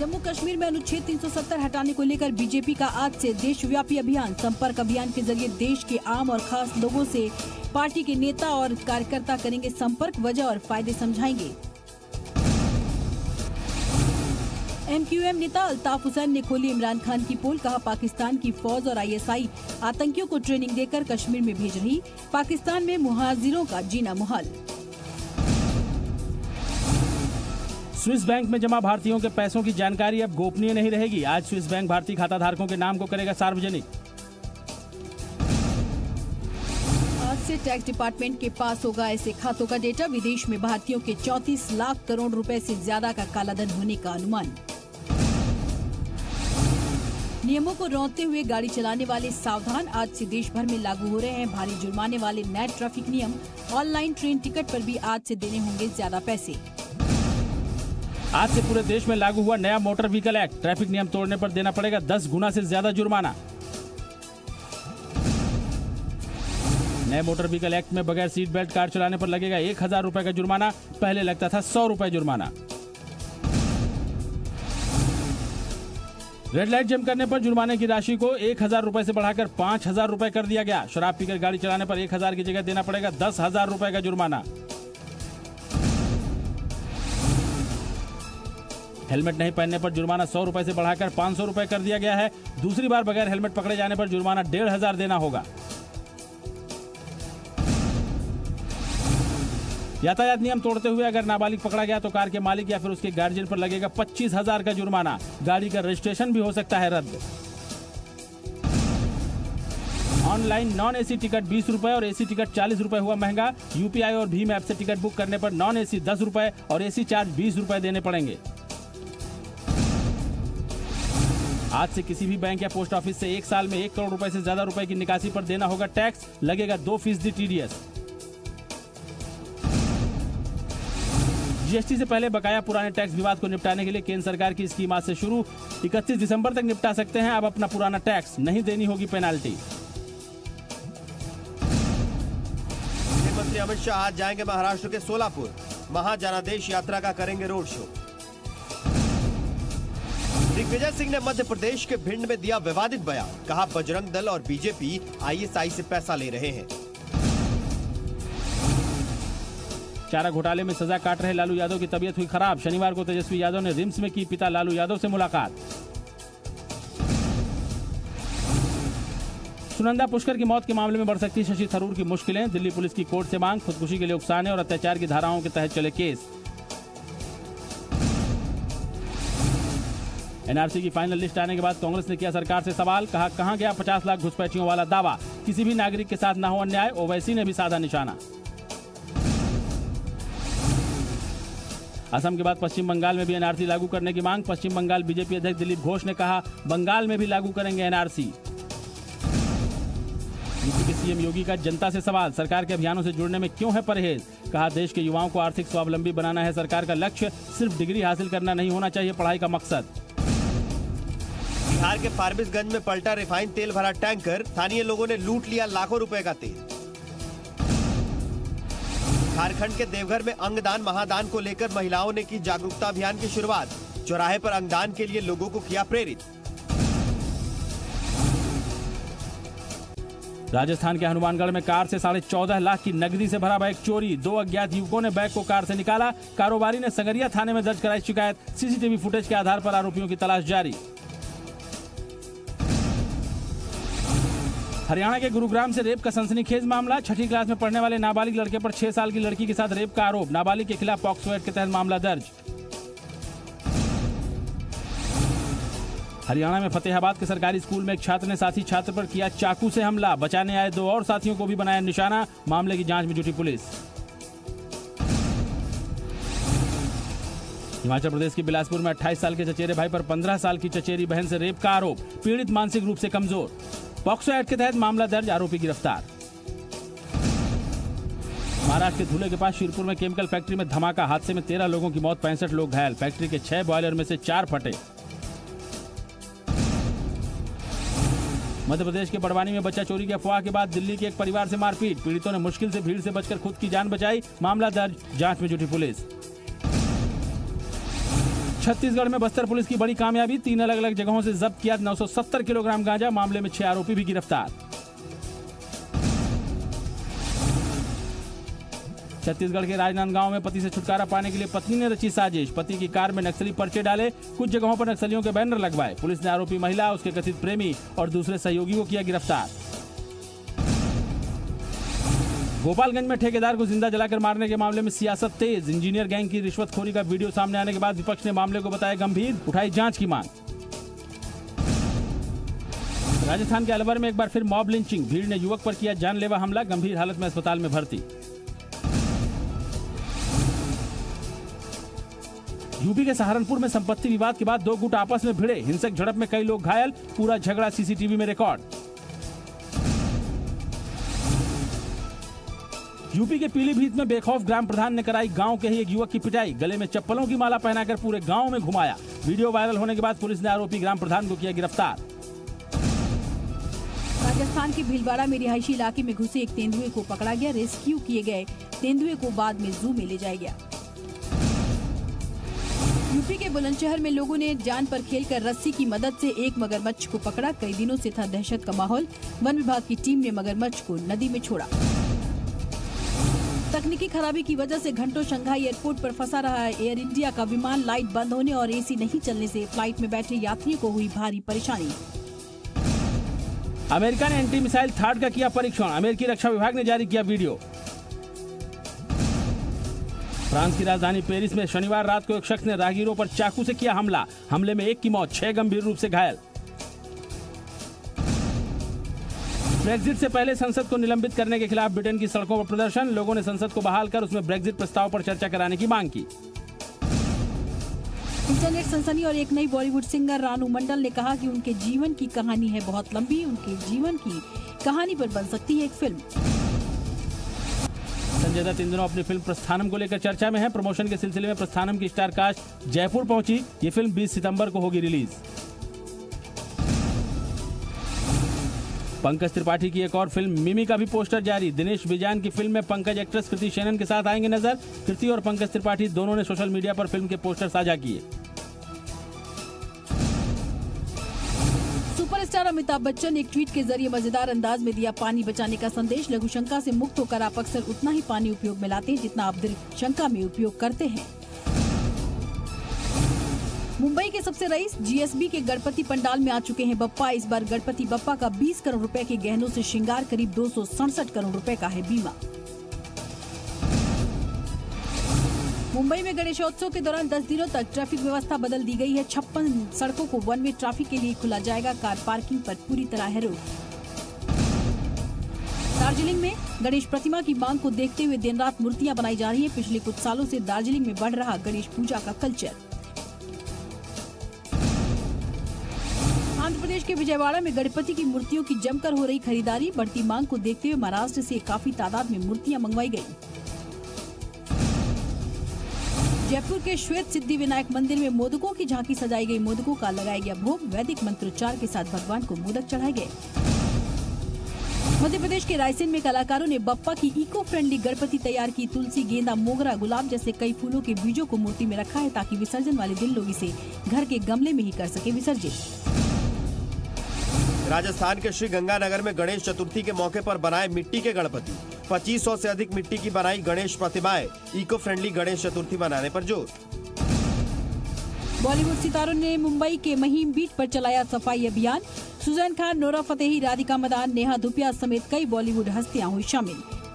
जम्मू कश्मीर में अनुच्छेद 370 हटाने को लेकर बीजेपी का आज से देशव्यापी अभियान। संपर्क अभियान के जरिए देश के आम और खास लोगों से पार्टी के नेता और कार्यकर्ता करेंगे संपर्क, वजह और फायदे समझाएंगे। एमक्यूएम नेता अल्ताफ हुसैन ने खोली इमरान खान की पोल, कहा पाकिस्तान की फौज और आईएसआई आतंकियों को ट्रेनिंग देकर कश्मीर में भेज रही, पाकिस्तान में मुहाजिरों का जीना मुहाल। स्विस बैंक में जमा भारतीयों के पैसों की जानकारी अब गोपनीय नहीं रहेगी, आज स्विस बैंक भारतीय खाताधारकों के नाम को करेगा सार्वजनिक। आज से टैक्स डिपार्टमेंट के पास होगा ऐसे खातों का डेटा, विदेश में भारतीयों के 34 लाख करोड़ रुपए से ज्यादा का कालाधन होने का अनुमान। नियमों को रौंदते हुए गाड़ी चलाने वाले सावधान, आज से देश भर में लागू हो रहे हैं भारी जुर्माने वाले नए ट्रैफिक नियम, ऑनलाइन ट्रेन टिकट पर भी आज से देने होंगे ज्यादा पैसे। आज से पूरे देश में लागू हुआ नया मोटर व्हीकल एक्ट, ट्रैफिक नियम तोड़ने पर देना पड़ेगा 10 गुना से ज्यादा जुर्माना। नए मोटर व्हीकल एक्ट में बगैर सीट बेल्ट कार चलाने पर लगेगा 1000 रुपए का जुर्माना, पहले लगता था 100 रुपए जुर्माना। रेड लाइट जम करने पर जुर्माने की राशि को 1000 रुपए से बढ़ाकर 5000 रुपए कर दिया गया। शराब पीकर गाड़ी चलाने पर 1000 की जगह देना पड़ेगा 10,000 रुपए का जुर्माना। हेलमेट नहीं पहनने पर जुर्माना 100 रुपए से बढ़ाकर 500 रुपए कर दिया गया है। दूसरी बार बगैर हेलमेट पकड़े जाने पर जुर्माना 1500 देना होगा। यातायात नियम तोड़ते हुए अगर नाबालिग पकड़ा गया तो कार के मालिक या फिर उसके गार्जियन पर लगेगा 25,000 का जुर्माना, गाड़ी का रजिस्ट्रेशन भी हो सकता है रद्द। ऑनलाइन नॉन एसी टिकट 20 रुपए और एसी टिकट 40 रुपए हुआ महंगा, यूपीआई और भीम ऐप से टिकट बुक करने पर नॉन एसी 10 रुपए और एसी चार्ज 20 रुपए देने पड़ेंगे। आज से किसी भी बैंक या पोस्ट ऑफिस से 1 साल में 1 करोड़ रुपए से ज्यादा रुपए की निकासी पर देना होगा टैक्स, लगेगा 2% टीडीएस। जीएसटी से पहले बकाया पुराने टैक्स विवाद को निपटाने के लिए केंद्र सरकार की स्कीम आज से शुरू, 31 दिसंबर तक निपटा सकते हैं अब अपना पुराना टैक्स, नहीं देनी होगी पेनाल्टी। अमित शाह आज जाएंगे महाराष्ट्र के सोलापुर, महाजनादेश यात्रा का करेंगे रोड शो। दिग्विजय सिंह ने मध्य प्रदेश के भिंड में दिया विवादित बयान, कहा बजरंग दल और बीजेपी आईएसआई से पैसा ले रहे हैं। चारा घोटाले में सजा काट रहे लालू यादव की तबीयत हुई खराब, शनिवार को तेजस्वी यादव ने रिम्स में की पिता लालू यादव से मुलाकात। सुनंदा पुष्कर की मौत के मामले में बढ़ सकती शशि थरूर की मुश्किलें, दिल्ली पुलिस की कोर्ट से मांग, खुदकुशी के लिए उकसाने और अत्याचार की धाराओं के तहत चले केस। एनआरसी की फाइनल लिस्ट आने के बाद कांग्रेस ने किया सरकार से सवाल, कहा कहां गया 50 लाख घुसपैठियों वाला दावा, किसी भी नागरिक के साथ न हो अन्याय, ओवैसी ने भी साधा निशाना। असम के बाद पश्चिम बंगाल में भी एनआरसी लागू करने की मांग, पश्चिम बंगाल बीजेपी अध्यक्ष दिलीप घोष ने कहा बंगाल में भी लागू करेंगे एनआरसी। यूपी के सीएम योगी का जनता से सवाल, सरकार के अभियानों से जुड़ने में क्यों है परहेज, कहा देश के युवाओं को आर्थिक स्वावलंबी बनाना है सरकार का लक्ष्य, सिर्फ डिग्री हासिल करना नहीं होना चाहिए पढ़ाई का मकसद। बिहार के फारबिसगंज में पलटा रिफाइंड तेल भरा टैंकर, स्थानीय लोगों ने लूट लिया लाखों रुपए का तेल। झारखंड के देवघर में अंगदान महादान को लेकर महिलाओं ने की जागरूकता अभियान की शुरुआत, चौराहे पर अंगदान के लिए लोगों को किया प्रेरित। राजस्थान के हनुमानगढ़ में कार से 14.5 लाख की नकदी से भरा बैग चोरी, 2 अज्ञात युवकों ने बैग को कार से निकाला, कारोबारी ने संगरिया थाने में दर्ज कराई शिकायत, सीसीटीवी फुटेज के आधार पर आरोपियों की तलाश जारी। हरियाणा के गुरुग्राम से रेप का सनसनीखेज मामला, 6ठी क्लास में पढ़ने वाले नाबालिग लड़के पर 6 साल की लड़की के साथ रेप का आरोप, नाबालिग के खिलाफ पॉक्सो एक्ट के तहत मामला दर्ज। हरियाणा में फतेहाबाद के सरकारी स्कूल में एक छात्र ने साथी छात्र पर किया चाकू से हमला, बचाने आए 2 और साथियों को भी बनाया निशाना, मामले की जांच में जुटी पुलिस। हिमाचल प्रदेश के बिलासपुर में 28 साल के चचेरे भाई पर 15 साल की चचेरी बहन से रेप का आरोप, पीड़ित मानसिक रूप से कमजोर, पॉक्सो एक्ट के तहत मामला दर्ज, आरोपी गिरफ्तार। महाराष्ट्र के धुले के पास शिरपुर में केमिकल फैक्ट्री में धमाका, हादसे में 13 लोगों की मौत, 65 लोग घायल, फैक्ट्री के 6 बॉयलर में से 4 फटे। मध्य प्रदेश के बड़वानी में बच्चा चोरी की अफवाह के बाद दिल्ली के एक परिवार से मारपीट, पीड़ितों ने मुश्किल से भीड़ से बचकर खुद की जान बचाई, मामला दर्ज, जांच में जुटी पुलिस। छत्तीसगढ़ में बस्तर पुलिस की बड़ी कामयाबी, 3 अलग अलग जगहों से जब्त किया 970 किलोग्राम गांजा। मामले में 6 आरोपी भी गिरफ्तार। छत्तीसगढ़ के राजनांदगांव में पति से छुटकारा पाने के लिए पत्नी ने रची साजिश। पति की कार में नक्सली पर्चे डाले, कुछ जगहों पर नक्सलियों के बैनर लगवाए। पुलिस ने आरोपी महिला, उसके कथित प्रेमी और दूसरे सहयोगी को किया गिरफ्तार। गोपालगंज में ठेकेदार को जिंदा जलाकर मारने के मामले में सियासत तेज। इंजीनियर गैंग की रिश्वतखोरी का वीडियो सामने आने के बाद विपक्ष ने मामले को बताया गंभीर, उठाई जांच की मांग। राजस्थान के अलवर में एक बार फिर मॉब लिंचिंग, भीड़ ने युवक पर किया जानलेवा हमला, गंभीर हालत में अस्पताल में भर्ती। यूपी के सहारनपुर में संपत्ति विवाद के बाद 2 गुट आपस में भिड़े, हिंसक झड़प में कई लोग घायल, पूरा झगड़ा सीसीटीवी में रिकॉर्ड। यूपी के पीलीभीत में बेखौफ ग्राम प्रधान ने कराई गांव के ही एक युवक की पिटाई, गले में चप्पलों की माला पहनाकर पूरे गांव में घुमाया। वीडियो वायरल होने के बाद पुलिस ने आरोपी ग्राम प्रधान को किया गिरफ्तार। राजस्थान के भीलवाड़ा में रिहायशी इलाके में घुसे एक तेंदुए को पकड़ा गया, रेस्क्यू किए गए तेंदुए को बाद में जू में ले जाया गया। यूपी के बुलंदशहर में लोगों ने जान पर खेलकर रस्सी की मदद से एक मगरमच्छ को पकड़ा, कई दिनों से था दहशत का माहौल, वन विभाग की टीम ने मगरमच्छ को नदी में छोड़ा। तकनीकी खराबी की वजह से घंटों शंघाई एयरपोर्ट पर फंसा रहा है एयर इंडिया का विमान, लाइट बंद होने और एसी नहीं चलने से फ्लाइट में बैठे यात्रियों को हुई भारी परेशानी। अमेरिका ने एंटी मिसाइल थार्ड का किया परीक्षण, अमेरिकी रक्षा विभाग ने जारी किया वीडियो। फ्रांस की राजधानी पेरिस में शनिवार रात को एक शख्स ने राहगीरों पर चाकू से किया हमला, हमले में एक की मौत, 6 गंभीर रूप से घायल। ब्रेग्जिट से पहले संसद को निलंबित करने के खिलाफ ब्रिटेन की सड़कों पर प्रदर्शन, लोगों ने संसद को बहाल कर उसमें ब्रेग्जिट प्रस्ताव पर चर्चा कराने की मांग की। इंटरनेट सनसनी और एक नई बॉलीवुड सिंगर रानू मंडल ने कहा कि उनके जीवन की कहानी है बहुत लंबी, उनके जीवन की कहानी पर बन सकती है एक फिल्म। संजय दत्त इन दिनों अपनी फिल्म प्रस्थानम को लेकर चर्चा में है। प्रमोशन के सिलसिले में प्रस्थानम की स्टार कास्ट जयपुर पहुंची, ये फिल्म 20 सितम्बर को होगी रिलीज। पंकज त्रिपाठी की एक और फिल्म मिमी का भी पोस्टर जारी, दिनेश विजयन की फिल्म में पंकज एक्ट्रेस कृति सेनन के साथ आएंगे नजर। कृति और पंकज त्रिपाठी दोनों ने सोशल मीडिया पर फिल्म के पोस्टर साझा किए। सुपरस्टार अमिताभ बच्चन एक ट्वीट के जरिए मजेदार अंदाज में दिया पानी बचाने का संदेश, लघुशंका से मुक्त होकर आप अक्सर उतना ही पानी उपयोग में लाते हैं जितना आप दृढ़ शंका में उपयोग करते हैं। मुंबई के सबसे रईस जीएसबी के गणपति पंडाल में आ चुके हैं बप्पा, इस बार गणपति बप्पा का 20 करोड़ रुपए के गहनों से श्रृंगार, करीब 267 करोड़ रुपए का है बीमा। मुंबई में गणेशोत्सव के दौरान 10 दिनों तक ट्रैफिक व्यवस्था बदल दी गई है, 56 सड़कों को वन वे ट्रैफिक के लिए खुला जाएगा, कार पार्किंग पर पूरी तरह है रोक। दार्जिलिंग में गणेश प्रतिमा की मांग को देखते हुए दिन रात मूर्तियाँ बनाई जा रही है, पिछले कुछ सालों से दार्जिलिंग में बढ़ रहा गणेश पूजा का कल्चर। आंध्र प्रदेश के विजयवाड़ा में गणपति की मूर्तियों की जमकर हो रही खरीदारी, बढ़ती मांग को देखते हुए महाराष्ट्र से काफी तादाद में मूर्तियां मंगवाई गई। जयपुर के श्वेत सिद्धि विनायक मंदिर में मोदकों की झांकी सजाई गई, मोदकों का लगाया गया भोग, वैदिक मंत्रोच्चार के साथ भगवान को मोदक चढ़ाए गए। मध्य प्रदेश के रायसेन में कलाकारों ने बप्पा की इको फ्रेंडली गणपति तैयार की, तुलसी, गेंदा, मोगरा, गुलाब जैसे कई फूलों के बीजों को मूर्ति में रखा है ताकि विसर्जन वाले दिन लोग इसे घर के गमले में ही कर सके विसर्जित। राजस्थान के श्री गंगानगर में गणेश चतुर्थी के मौके पर बनाए मिट्टी के गणपति, 2500 से अधिक मिट्टी की बनाई गणेश प्रतिमाएं, इको फ्रेंडली गणेश चतुर्थी मनाने पर जोर। बॉलीवुड सितारों ने मुंबई के महीम बीच पर चलाया सफाई अभियान, सुजैन खान, नोरा फतेही, राधिका मदान, नेहा धूपिया समेत कई बॉलीवुड हस्तियां हुई शामिल।